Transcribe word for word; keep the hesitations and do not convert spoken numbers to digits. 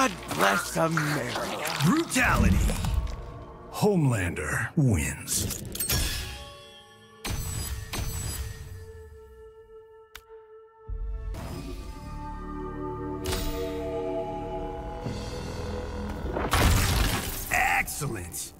God bless America. Brutality. Homelander wins. Excellent.